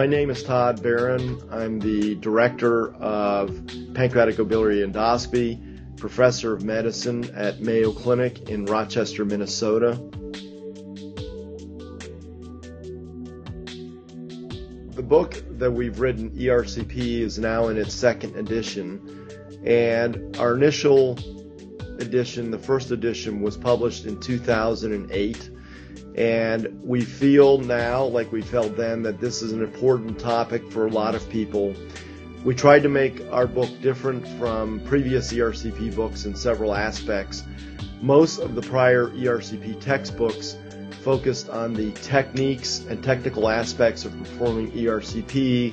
My name is Todd Baron. I'm the director of pancreaticobiliary endoscopy, professor of medicine at Mayo Clinic in Rochester, Minnesota. The book that we've written, ERCP, is now in its second edition, and our initial edition, the first edition, was published in 2008. And we feel now, like we felt then, that this is an important topic for a lot of people. We tried to make our book different from previous ERCP books in several aspects. Most of the prior ERCP textbooks focused on the techniques and technical aspects of performing ERCP.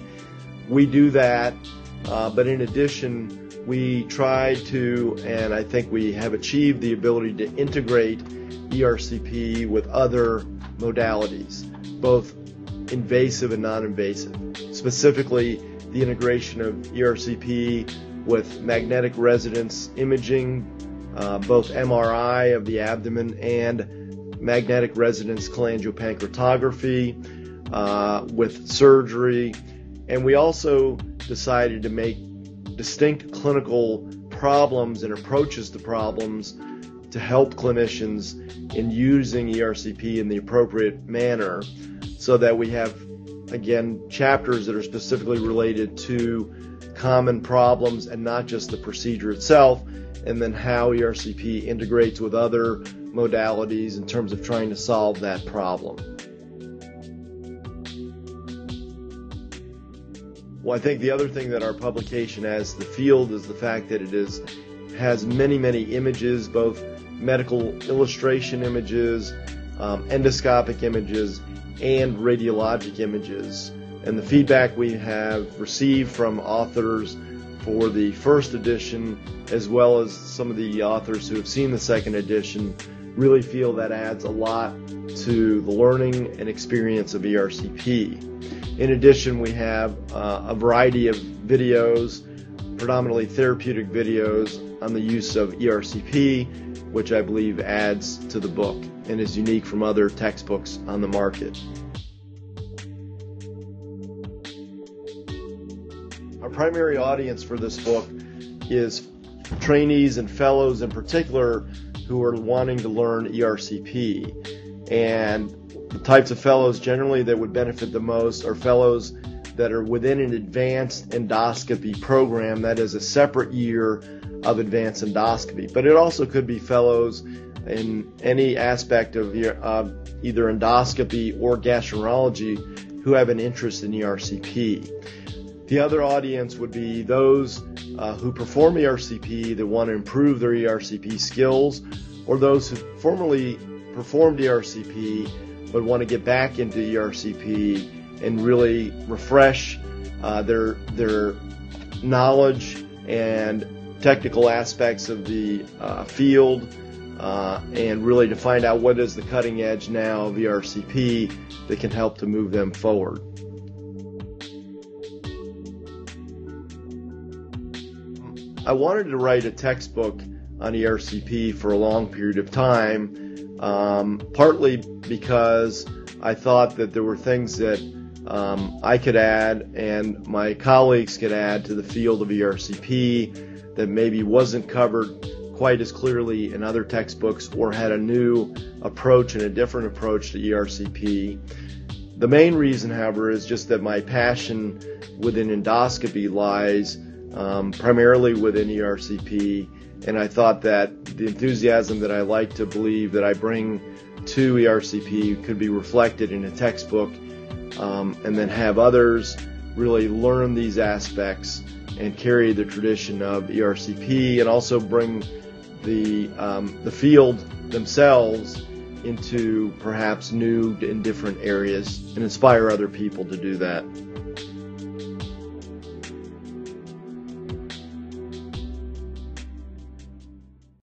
We do that, but in addition, we tried to, and I think we have achieved the ability to integrate ERCP with other modalities, both invasive and non-invasive. Specifically, the integration of ERCP with magnetic resonance imaging, both MRI of the abdomen and magnetic resonance cholangiopancreatography, with surgery. And we also decided to make distinct clinical problems and approaches to problems to help clinicians in using ERCP in the appropriate manner, so that we have, again, chapters that are specifically related to common problems and not just the procedure itself, and then how ERCP integrates with other modalities in terms of trying to solve that problem. Well, I think the other thing that our publication adds to the field is the fact that it has many images, both medical illustration images, endoscopic images, and radiologic images. And the feedback we have received from authors for the first edition, as well as some of the authors who have seen the second edition, really feel that adds a lot to the learning and experience of ERCP. In addition, we have a variety of videos, predominantly therapeutic videos, on the use of ERCP, which I believe adds to the book and is unique from other textbooks on the market. Our primary audience for this book is trainees and fellows in particular who are wanting to learn ERCP. And the types of fellows generally that would benefit the most are fellows that are within an advanced endoscopy program, that is a separate year of advanced endoscopy. But it also could be fellows in any aspect of either endoscopy or gastroenterology who have an interest in ERCP. The other audience would be those who perform ERCP that want to improve their ERCP skills, or those who formerly performed ERCP but want to get back into ERCP and really refresh their knowledge and technical aspects of the field, and really to find out what is the cutting edge now of ERCP that can help to move them forward. I wanted to write a textbook on ERCP for a long period of time, partly because I thought that there were things that I could add and my colleagues could add to the field of ERCP that maybe wasn't covered quite as clearly in other textbooks, or had a new approach and a different approach to ERCP. The main reason, however, is just that my passion within endoscopy lies primarily within ERCP, and I thought that the enthusiasm that I like to believe that I bring to ERCP could be reflected in a textbook, and then have others really learn these aspects and carry the tradition of ERCP, and also bring the field themselves into perhaps new and different areas, and inspire other people to do that.